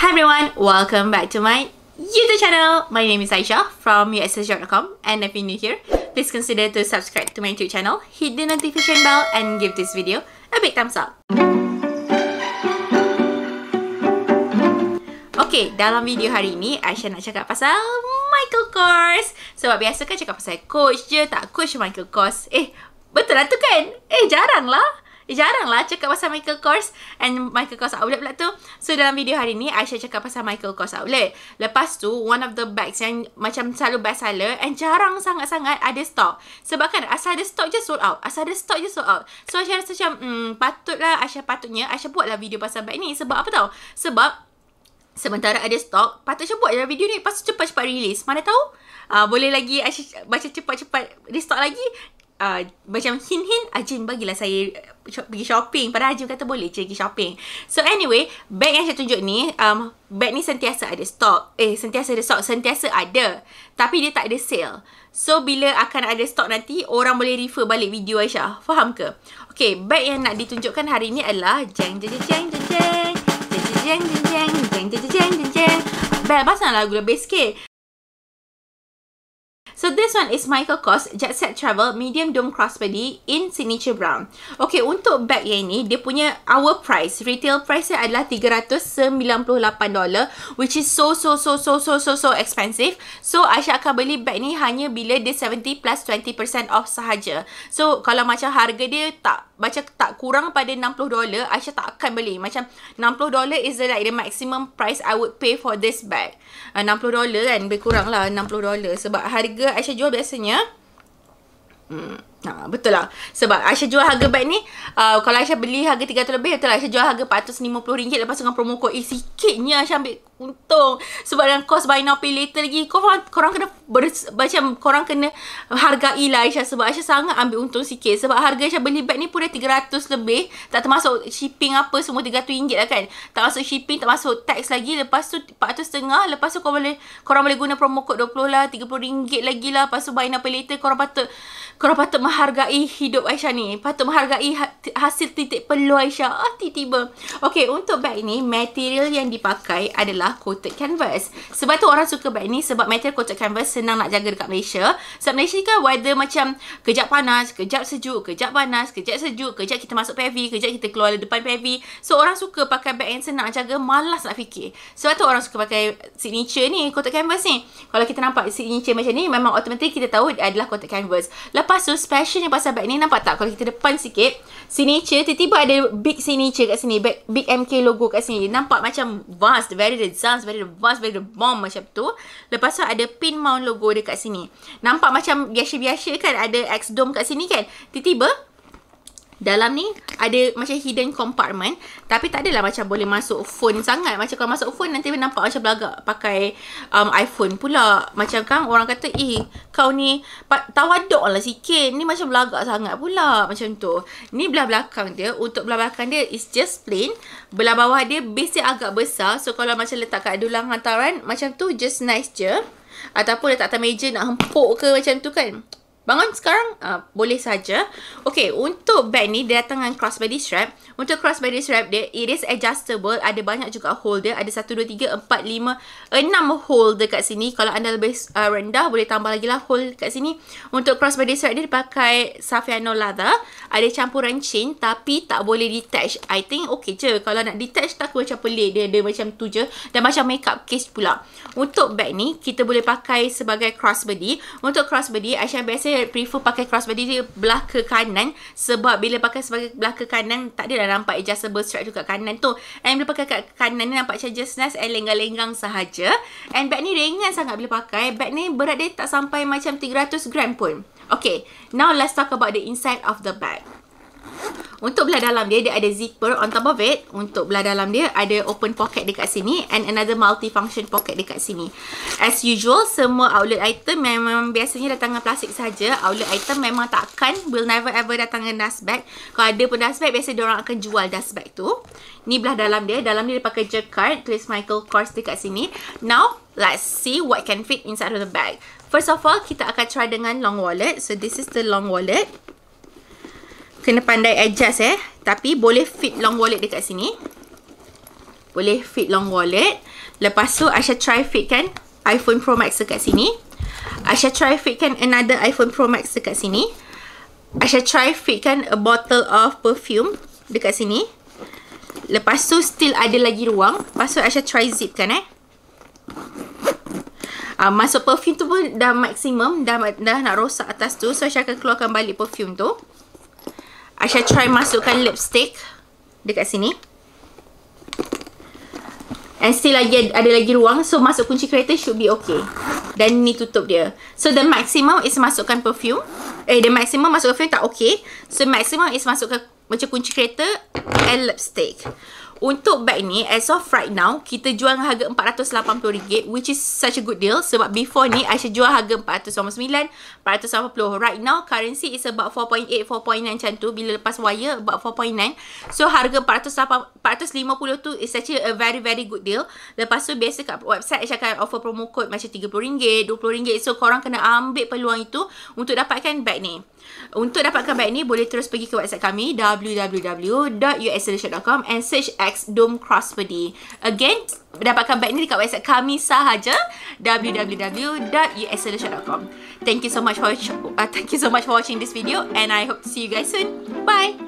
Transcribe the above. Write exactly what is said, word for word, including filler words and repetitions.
Hi everyone, welcome back to my YouTube channel. My name is Aishah from u s a loveshoppe dot com, and if you're new here, please consider to subscribe to my YouTube channel, hit the notification bell and give this video a big thumbs up. Oke, okay, dalam video hari ini Aishah nak cakap pasal Michael Kors. Sebab biasa kan cakap pasal coach je, tak coach Michael Kors. Eh, betul lah tu kan? Eh, jarang lah Jaranglah cakap pasal Michael Kors and Michael Kors outlet pula tu. So dalam video hari ni Aishah cakap pasal Michael Kors outlet. Lepas tu one of the bags yang macam selalu best seller and jarang sangat-sangat ada stok. Sebab kan asal ada stok je sold out. Asal ada stok je sold out. So Aishah rasa macam hmm, patutlah Aishah patutnya Aishah buatlah video pasal bag ni. Sebab apa tahu? Sebab sementara ada stok, patutnya buat je video ni. Lepas tu cepat-cepat release. Mana tahu uh, boleh lagi Aishah baca cepat-cepat restock lagi. Uh, macam hint-hint, Ajin bagilah saya shop, pergi shopping. Padahal Ajin kata boleh je pergi shopping. So anyway, bag yang saya tunjuk ni, um, bag ni sentiasa ada stok. Eh, sentiasa ada stok, sentiasa ada. Tapi dia tak ada sale. So bila akan ada stok nanti, orang boleh refer balik video Aishah. Faham ke? Okay, bag yang nak ditunjukkan hari ni adalah jeng jeng jeng jeng jeng jeng jeng jeng jeng jeng jeng jeng. Bel, pasang lagu lebih sikit. So this one is Michael Kors Jet Set Travel Medium Dome Crossbody in Signature Brown. Okay, untuk bag yang ni, dia punya our price, retail price dia adalah tiga ratus sembilan puluh lapan dolar, which is so so so so so so so expensive. So Aishah akan beli bag ni hanya bila dia tujuh puluh plus dua puluh peratus off sahaja. So kalau macam harga dia tak macam tak kurang pada enam puluh dolar, Aishah tak akan beli. Macam enam puluh dolar is the, like the maximum price I would pay for this bag. Uh, enam puluh dolar kan, berkurang lah enam puluh dolar. Sebab harga Aishah jual biasanya, hmm, nah, betul lah. Sebab Aishah jual harga bag ni, uh, kalau Aishah beli harga tiga ratus lebih, betul lah Aishah jual harga empat ratus lima puluh ringgit. Lepas dengan promo code, eh sikitnya Aishah ambil untung. Sebab dalam cost buy now pay later lagi, korang, korang kena ber, macam korang kena hargai lah Aishah. Sebab Aishah sangat ambil untung sikit. Sebab harga Aishah beli bag ni pun dah tiga ratus lebih. Tak termasuk shipping apa semua, tiga ratus ringgit lah kan. Tak masuk shipping, tak masuk tax lagi. Lepas tu empat ratus setengah. Lepas tu korang boleh, korang boleh guna promo code dua puluh lah, tiga puluh ringgit lagi lah. Lepas tu buy now pay later. Korang patut, korang patut menghargai hidup Aishah ni. Patut menghargai hasil titik peluh Aishah. Ah, tiba-tiba. Okay, untuk bag ni, material yang dipakai adalah coated canvas. Sebab tu orang suka bag ni. Sebab material coated canvas senang nak jaga dekat Malaysia. Sebab Malaysia ni kan weather macam kejap panas, kejap sejuk, kejap panas, kejap sejuk, kejap kita masuk P V, kejap kita keluar depan P V. So orang suka pakai bag yang senang nak jaga, malas nak fikir. Sebab tu orang suka pakai signature ni, coated canvas ni. Kalau kita nampak signature macam ni, memang automatic kita tahu dia adalah coated canvas. Lepas tu specialnya pasal bag ni, nampak tak? Kalau kita depan sikit signature, tiba-tiba ada big signature kat sini, big, big M K logo kat sini. Nampak macam vast, very sounds very advanced, very bomb macam tu. Lepas tu ada pin mount logo dekat sini. Nampak macam biasa-biasa kan, ada X-Dome kat sini kan. Tiba-tiba dalam ni ada macam hidden compartment. Tapi tak adalah macam boleh masuk phone sangat. Macam kalau masuk phone nanti nampak macam belagak pakai um, iPhone pula. Macam kan orang kata, eh kau ni tawaduk lah sikit, ni macam belagak sangat pula. Macam tu. Ni belah belakang dia. Untuk belah belakang dia is just plain. Belah bawah dia base dia agak besar. So kalau macam letak kat dulang hantaran macam tu, just nice je. Ataupun letak atas meja nak hempuk ke macam tu kan. Bangun sekarang, uh, boleh saja. Okay, untuk bag ni, dia datang dengan crossbody strap. Untuk crossbody strap dia, it is adjustable. Ada banyak juga holder. Ada satu, dua, tiga, empat, lima, enam holder kat sini. Kalau anda lebih uh, rendah, boleh tambah lagi lah hole kat sini. Untuk crossbody strap dia, dia pakai Saffiano leather. Ada campuran chain, tapi tak boleh detach. I think okay je. Kalau nak detach, tak macam pelik. Dia, dia macam tu je. Dan macam makeup case pula. Untuk bag ni, kita boleh pakai sebagai crossbody. Untuk crossbody, Aishah biasa saya prefer pakai crossbody dia belah ke kanan. Sebab bila pakai sebagai belah ke kanan, tak ada dah nampak adjustable strap tu kat kanan tu. And bila pakai kat kanan ni, nampak macam just nice and lenggang-lenggang sahaja. And bag ni ringan sangat bila pakai. Bag ni berat dia tak sampai macam tiga ratus gram pun. Okay, now let's talk about the inside of the bag. Untuk belah dalam dia, dia ada zipper on top of it. Untuk belah dalam dia, ada open pocket dekat sini and another multifunction pocket dekat sini. As usual, semua outlet item memang biasanya datang dengan plastik saja. Outlet item memang takkan, will never ever datang dengan dust bag. Kalau ada pun dust bag, biasanya diorang akan jual dust bag tu. Ni belah dalam dia. Dalam dia, dia pakai jacquard, tulis Michael Kors dekat sini. Now, let's see what can fit inside of the bag. First of all, kita akan try dengan long wallet. So, this is the long wallet. Kena pandai adjust eh. Tapi boleh fit long wallet dekat sini. boleh fit long wallet. Lepas tu Aishah try fitkan iPhone Pro Max dekat sini. Aishah try fitkan another iPhone Pro Max dekat sini. Aishah try fitkan a bottle of perfume dekat sini. Lepas tu still ada lagi ruang. Lepas tu Aishah try zipkan eh. Uh, masuk perfume tu pun dah maksimum. Dah, dah nak rosak atas tu. So Aishah akan keluarkan balik perfume tu. Aishah try masukkan lipstick dekat sini. And still lagi ada lagi ruang. So masuk kunci kereta should be okay. Dan ni tutup dia. So the maximum is masukkan perfume. Eh the maximum masukkan perfume tak okay. So maximum is masukkan macam kunci kereta and lipstick. Untuk bag ni as of right now kita jual harga empat ratus lapan puluh ringgit, which is such a good deal. Sebab before ni Aishah jual harga empat ratus sembilan puluh sembilan, empat ratus lapan puluh. Right now currency is about four point eight, four point nine macam tu. Bila lepas wire about four point nine. So harga empat ratus lapan puluh, empat ratus lima puluh tu is actually a very very good deal. Lepas tu biasa kat website Aishah akan offer promo code macam tiga puluh ringgit, dua puluh ringgit. So korang kena ambil peluang itu untuk dapatkan bag ni. Untuk dapatkan bag ni boleh terus pergi ke website kami w w w dot u s a loveshoppe dot com and search X Dome Crossbody. Again, dapatkan bag ni dekat website kami sahaja w w w dot u s a loveshoppe dot com. Thank you so much for uh, thank you so much for watching this video and I hope to see you guys soon. Bye.